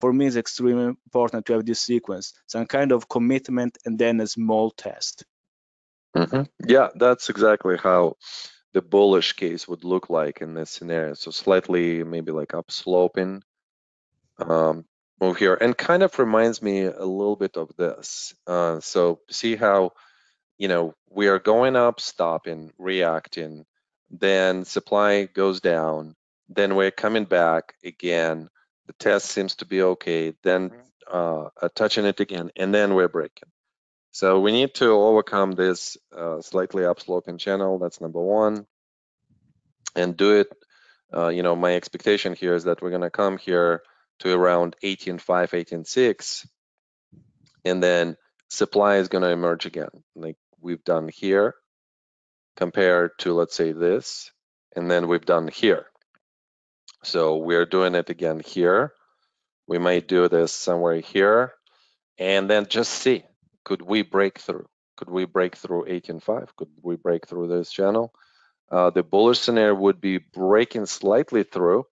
for me it's extremely important to have this sequence, some kind of commitment and then a small test. Mm-hmm. Yeah, that's exactly how the bullish case would look like in this scenario. So slightly maybe like upsloping move here, and kind of reminds me a little bit of this. So see how, you know, we are going up, stopping, reacting, then supply goes down, then we're coming back again, the test seems to be okay, then touching it again, and then we're breaking. So we need to overcome this slightly upsloping channel. That's number one, and do it. You know, my expectation here is that we're gonna come here to around 18.5, 18.6, and then supply is gonna emerge again, like we've done here, compared to, let's say, this, and then we've done here. So we're doing it again here. We might do this somewhere here, and then just see, could we break through? Could we break through 18.5? Could we break through this channel? The bullish scenario would be breaking slightly through,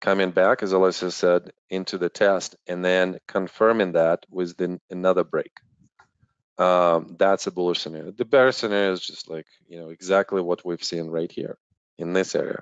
coming back, as Alessia said, into the test, and then confirming that with another break. That's a bullish scenario. The bearish scenario is just like, you know, exactly what we've seen right here in this area.